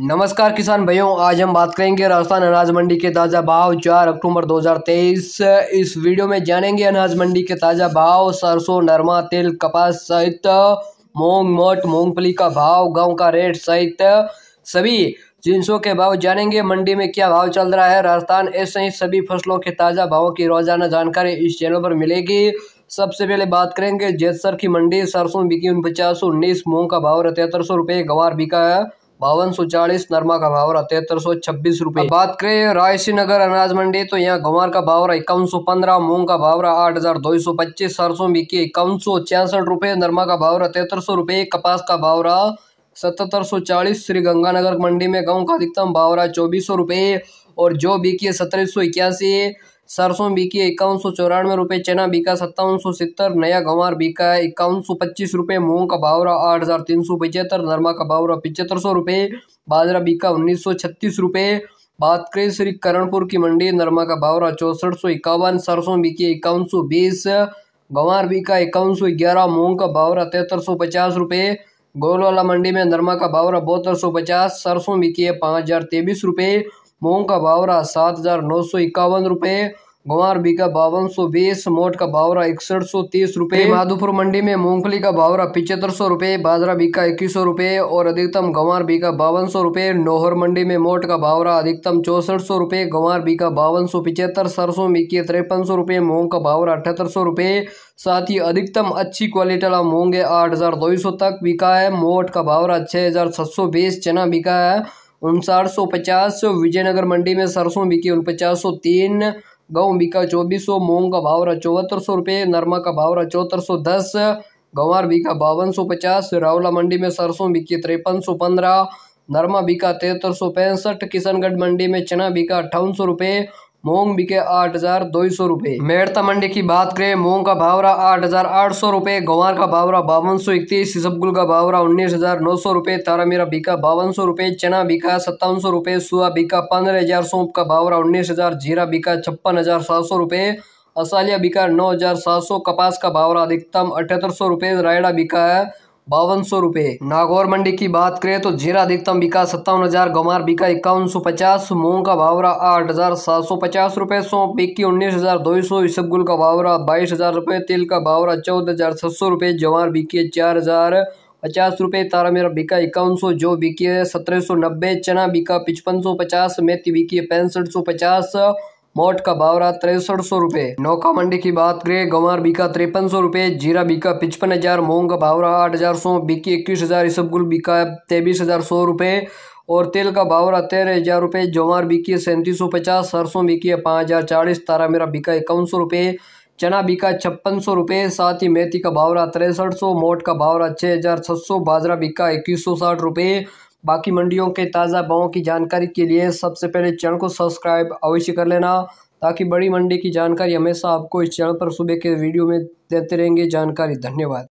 नमस्कार किसान भाइयों, आज हम बात करेंगे राजस्थान अनाज मंडी के ताज़ा भाव 4 अक्टूबर 2023। इस वीडियो में जानेंगे अनाज मंडी के ताज़ा भाव, सरसों, नरमा, तेल, कपास सहित मूंग, मोट, मूंगफली का भाव, गांव का रेट सहित सभी जिनसों के भाव जानेंगे। मंडी में क्या भाव चल रहा है राजस्थान, ऐसे ही सभी फसलों के ताज़ा भावों की रोजाना जानकारी इस चैनल पर मिलेगी। सबसे पहले बात करेंगे जेतसर की मंडी। सरसों बिकी 4919, मूंग का भाव 7300 रुपये, गवार बिका 5240, नरमा का भाव रहा 7326 रुपये। बात करें रायसी नगर अनाज मंडी तो यहाँ गंवार का भाव रहा 5115, मूंग का भाव रहा 8225, सरसों बिकी 5166 रुपये, नरमा का भाव रहा 7300 रुपये, कपास का भाव रहा 7740। श्री गंगानगर मंडी में गेहूं का अधिकतम भाव रहा 2400 रुपये और जो बिकी है 1781, सरसों बिकी 5194 रुपये, चना बिका 5770, नया गंवार बिका 5125 रुपये, मूंग का भाव रहा 8375, नरमा का भाव रहा 7500 रुपये, बाजरा बिका 1936 रुपये। बात करें श्री करणपुर की मंडी, नरमा का भाव रहा 6451, सरसों बिकी 5120, गंवार बिका 5111, मूंग का भाव रहा 7350 रुपये। गोलवाला मंडी में नरमा का भाव रहा 7250, सरसों बिकी है 5023 रुपये, मूंग का भाव रहा 7951 रुपये, गंवार बिका 5220, मोट का भाव रहा 6130 रुपये। माधोपुर मंडी में मूंगफली का भाव रहा 7500 रुपये, बाजरा बिका 2100 रुपये और अधिकतम गंवार बिका 5200 रुपये। नौहर मंडी में मोट का भाव रहा अधिकतम 6400 रुपये, गंवार बिका 5275, सरसों बिकी 5300 रुपये, मूंग का भाव रहा 7800 रुपये। साथ ही अधिकतम अच्छी क्वालिटी वाला मूंग है 8200 तक बिका है, मोट का भाव रहा 6720, चना बिका है 5950। विजयनगर मंडी में सरसों बिकी 4903, गेहूँ बिका 2400, मूंग का भाव रहा 7400 रुपये, नरमा का भाव रहा 7410, गंवार बिका 5250। रावला मंडी में सरसों बिकी 5315, नरमा बिका 7365। किशनगढ़ मंडी में चना बिका 5800 रुपये, मूंग बिके 8200 रुपये। मेरता मंडी की बात करें, मूंग का भाव रहा 8800 रुपये, गंवार का भाव रहा 5231, इसबगुल का भाव रहा 19900 रुपये, तारा मीरा बिका 5200 रुपये, चना बिका 5700 रुपये, सुआ बिका 15000, सौंप का भाव रहा 19000, जीरा बिका 56700 रुपये, असालिया बिका 9700, कपास का भाव रहा अधिकतम 7800 रुपये, रायड़ा बिका 5200 रुपये। नागौर मंडी की बात करें तो जीरा अधिकतम बिका 57000, गंवार बिका 5150, मूंग का भाव रहा 8750 रुपये, सौंप बिकी 19200, इसबगुल का भाव रहा 22000 रुपये, तिल का भाव रहा 14600 रुपये, ज्वार बिकी 4050 रुपये, तारा मेरा बिका 5100, जो बिकी है 1790, चना बिका 5550, मेथी बिकी है 6550, मोट का भाव रहा 6300 रुपये। नौका मंडी की बात करें, गंवार बिका 5300 रुपये, जीरा बिका 55000, मूंग का भाव रहा 8000, सौंफ बिकी 21000, इसबगुल बिका 23100 रुपये और तेल का भाव रहा 13000 रुपये, ज्वार बिकी 3750, सरसों बिकी 5040, तारा मेरा बिका 5100 रुपये, चना बिका 5600 रुपये, साथ ही मेथी का भाव रहा 6300, मोट का भाव रहा 6700, बाजरा बिका 2160 रुपये। बाकी मंडियों के ताज़ा भावों की जानकारी के लिए सबसे पहले चैनल को सब्सक्राइब अवश्य कर लेना, ताकि बड़ी मंडी की जानकारी हमेशा आपको इस चैनल पर सुबह के वीडियो में देते रहेंगे जानकारी। धन्यवाद।